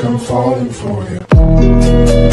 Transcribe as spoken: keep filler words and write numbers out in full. Come falling for you.